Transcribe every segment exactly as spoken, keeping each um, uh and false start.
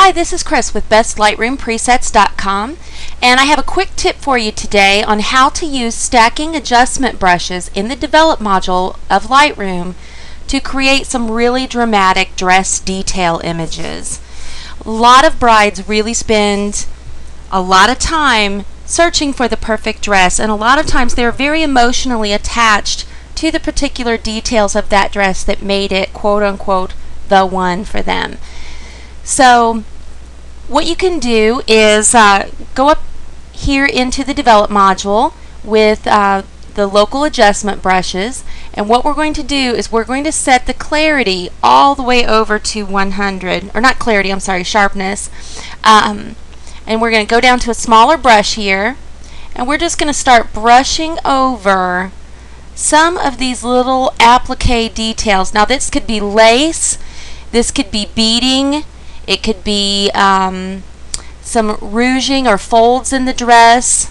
Hi, this is Chris with Best Lightroom Presets dot com, and I have a quick tip for you today on how to use stacking adjustment brushes in the Develop module of Lightroom to create some really dramatic dress detail images. A lot of brides really spend a lot of time searching for the perfect dress, and a lot of times they're very emotionally attached to the particular details of that dress that made it, quote unquote, the one for them. So what you can do is uh, go up here into the Develop module with uh, the local adjustment brushes, and what we're going to do is we're going to set the clarity all the way over to one hundred, or not clarity, I'm sorry, sharpness, um, and we're going to go down to a smaller brush here, and we're just going to start brushing over some of these little applique details. Now this could be lace, this could be beading, it could be um, some rouging or folds in the dress.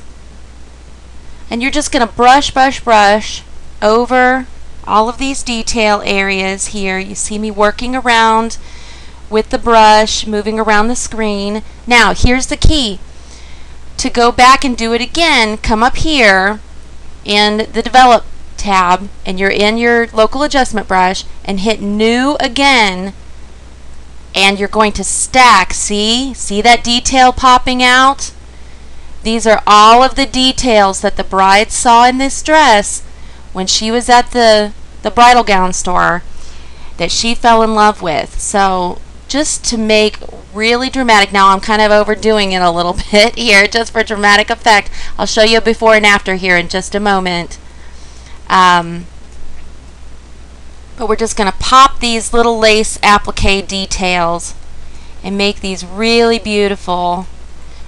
And you're just going to brush, brush, brush over all of these detail areas here. You see me working around with the brush, moving around the screen. Now, here's the key. To go back and do it again, come up here in the Develop tab, and you're in your local adjustment brush, and hit New again. And you're going to stack. See? See that detail popping out? These are all of the details that the bride saw in this dress when she was at the, the bridal gown store that she fell in love with. So just to make really dramatic, now I'm kind of overdoing it a little bit here just for dramatic effect. I'll show you a before and after here in just a moment. Um, But we're just going to pop these little lace applique details and make these really beautiful.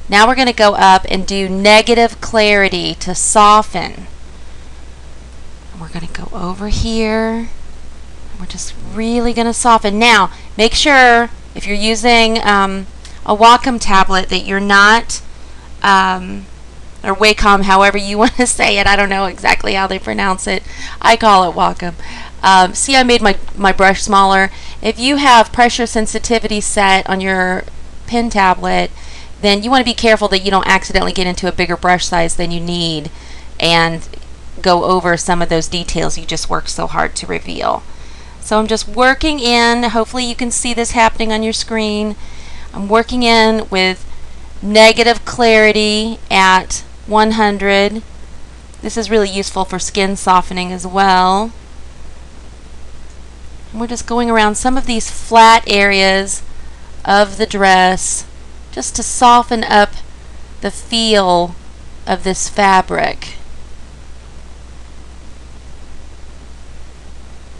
Now we're going to go up and do negative clarity to soften. And we're going to go over here. We're just really going to soften. Now, make sure if you're using um, a Wacom tablet that you're not, um, or Wacom, however you want to say it. I don't know exactly how they pronounce it. I call it Wacom. Um, see, I made my, my brush smaller. If you have pressure sensitivity set on your pen tablet, then you want to be careful that you don't accidentally get into a bigger brush size than you need and go over some of those details you just worked so hard to reveal. So I'm just working in, hopefully you can see this happening on your screen. I'm working in with negative clarity at one hundred. This is really useful for skin softening as well. We're just going around some of these flat areas of the dress just to soften up the feel of this fabric.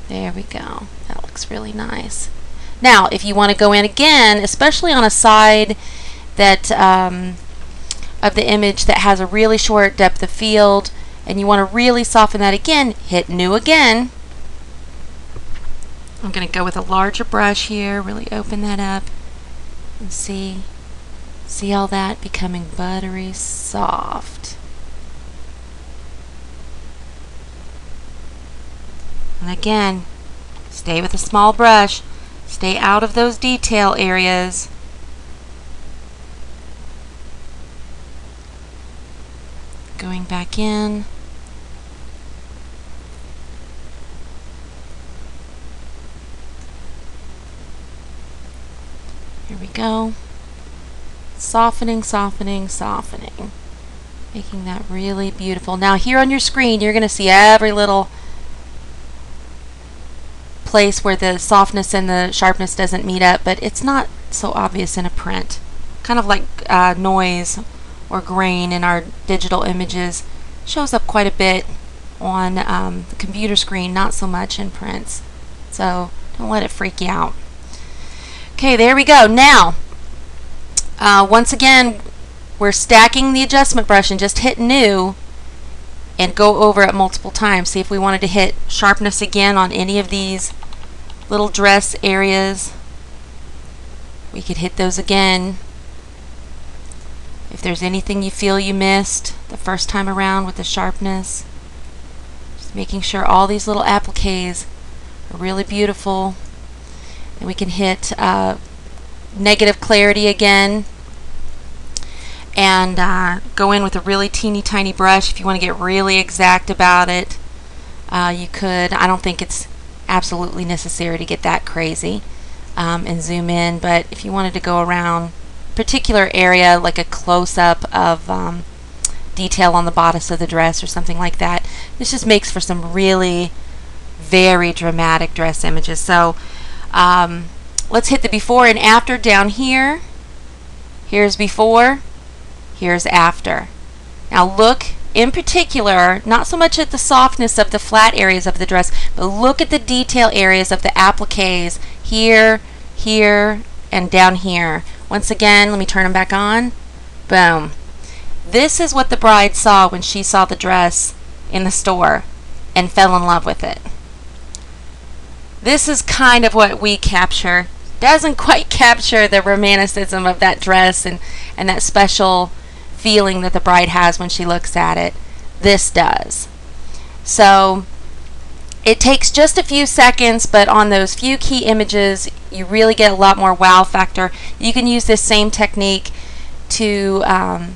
There we go. That looks really nice. Now, if you want to go in again, especially on a side that um, of the image that has a really short depth of field, and you want to really soften that again, hit New again. I'm going to go with a larger brush here, really open that up, and see, see all that becoming buttery soft. And again, stay with a small brush, stay out of those detail areas. Going back in. Here we go. Softening, softening, softening. Making that really beautiful. Now here on your screen, you're going to see every little place where the softness and the sharpness doesn't meet up, but it's not so obvious in a print. Kind of like uh, noise or grain in our digital images. Shows up quite a bit on um, the computer screen, not so much in prints. So don't let it freak you out. Okay, there we go. Now, uh, once again, we're stacking the adjustment brush and just hit New and go over it multiple times. See if we wanted to hit sharpness again on any of these little dress areas. We could hit those again. If there's anything you feel you missed the first time around with the sharpness, just making sure all these little appliques are really beautiful. And we can hit uh, negative clarity again, and uh, go in with a really teeny tiny brush. If you want to get really exact about it, uh, you could. I don't think it's absolutely necessary to get that crazy um, and zoom in, but if you wanted to go around a particular area, like a close-up of um, detail on the bodice of the dress or something like that, this just makes for some really very dramatic dress images. So um, let's hit the before and after down here. Here's before, here's after. Now look in particular, not so much at the softness of the flat areas of the dress, but look at the detail areas of the appliques here, here, and down here. Once again, let me turn them back on. Boom. This is what the bride saw when she saw the dress in the store and fell in love with it. This is kind of what we capture. Doesn't quite capture the romanticism of that dress and, and that special feeling that the bride has when she looks at it. This does. So it takes just a few seconds, but on those few key images, you really get a lot more wow factor. You can use this same technique to um,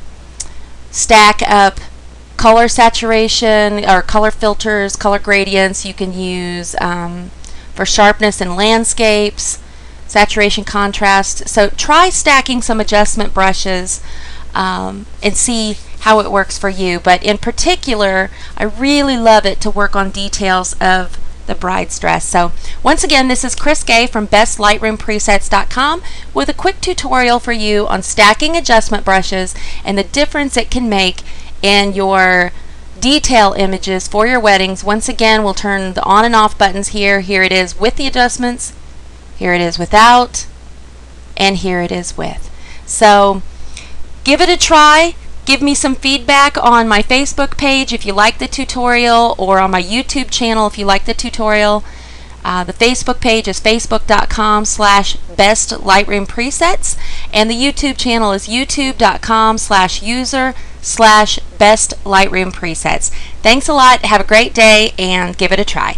stack up color saturation or color filters, color gradients. You can use um, for sharpness in landscapes, saturation, contrast. So try stacking some adjustment brushes um, and see how it works for you. But in particular, I really love it to work on details of the bride's dress. So once again, this is Chris Gay from Best Lightroom Presets dot com with a quick tutorial for you on stacking adjustment brushes and the difference it can make in your detail images for your weddings. Once again, we'll turn the on and off buttons here. Here it is with the adjustments, here it is without, and here it is with. So give it a try. Give me some feedback on my Facebook page if you like the tutorial, or on my YouTube channel if you like the tutorial. Uh, the Facebook page is facebook dot com slash best lightroom presets, and the YouTube channel is youtube dot com slash user slash best lightroom presets. Thanks a lot, have a great day, and give it a try.